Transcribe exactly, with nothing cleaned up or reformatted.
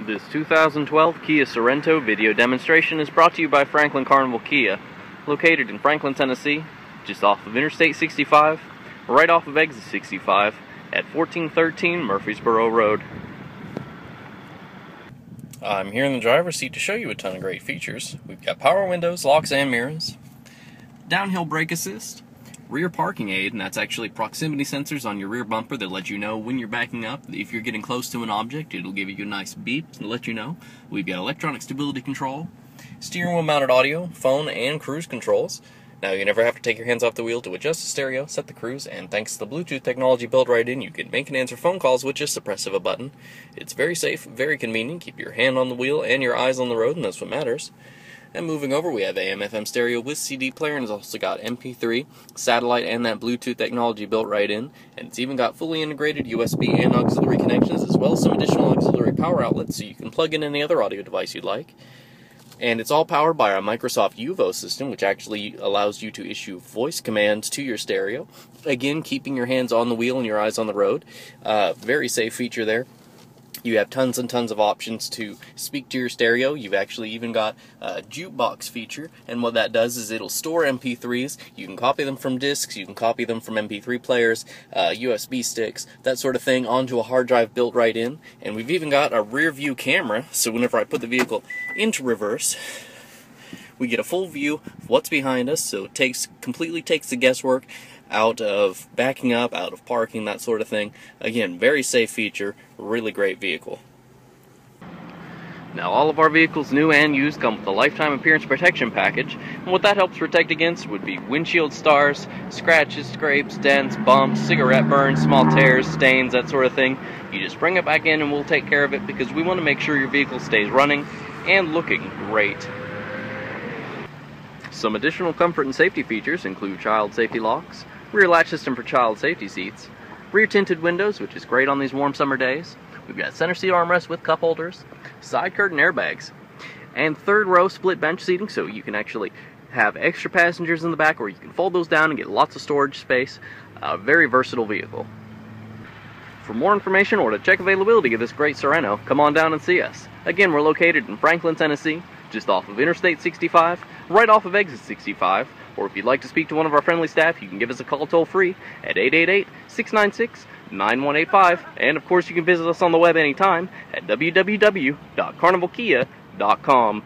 This two thousand twelve Kia Sorento video demonstration is brought to you by Franklin Carnival Kia, located in Franklin, Tennessee, just off of Interstate sixty-five, right off of Exit sixty-five, at fourteen thirteen Murfreesboro Road. I'm here in the driver's seat to show you a ton of great features. We've got power windows, locks and mirrors, downhill brake assist, rear parking aid, and that's actually proximity sensors on your rear bumper that let you know when you're backing up. If you're getting close to an object, it'll give you a nice beep to let you know. We've got electronic stability control, steering wheel mounted audio, phone, and cruise controls. Now you never have to take your hands off the wheel to adjust the stereo, set the cruise, and thanks to the Bluetooth technology built right in, you can make and answer phone calls with just the press of a button. It's very safe, very convenient. Keep your hand on the wheel and your eyes on the road, and that's what matters. And moving over, we have A M F M stereo with C D player, and it's also got M P three, satellite, and that Bluetooth technology built right in. And it's even got fully integrated U S B and auxiliary connections, as well as some additional auxiliary power outlets, so you can plug in any other audio device you'd like. And it's all powered by our Microsoft U V O system, which actually allows you to issue voice commands to your stereo. Again, keeping your hands on the wheel and your eyes on the road. Uh, very safe feature there. You have tons and tons of options to speak to your stereo. You've actually even got a jukebox feature, and what that does is it'll store M P threes. You can copy them from discs, you can copy them from M P three players, uh, U S B sticks, that sort of thing, onto a hard drive built right in. And we've even got a rear view camera, so whenever I put the vehicle into reverse, we get a full view of what's behind us, so it takes completely takes the guesswork out of backing up, out of parking, that sort of thing. Again, very safe feature, really great vehicle. Now all of our vehicles, new and used, come with a lifetime appearance protection package, and what that helps protect against would be windshield stars, scratches, scrapes, dents, bumps, cigarette burns, small tears, stains, that sort of thing. You just bring it back in and we'll take care of it, because we want to make sure your vehicle stays running and looking great. Some additional comfort and safety features include child safety locks, rear latch system for child safety seats, rear tinted windows, which is great on these warm summer days. We've got center seat armrests with cup holders, side curtain airbags, and third row split bench seating, so you can actually have extra passengers in the back, or you can fold those down and get lots of storage space. A very versatile vehicle. For more information or to check availability of this great Sorento, come on down and see us. Again, we're located in Franklin, Tennessee, just off of Interstate sixty-five, right off of Exit sixty-five, or if you'd like to speak to one of our friendly staff, you can give us a call toll-free at eight eight eight, six nine six, nine one eight five, and of course you can visit us on the web anytime at w w w dot carnival kia dot com.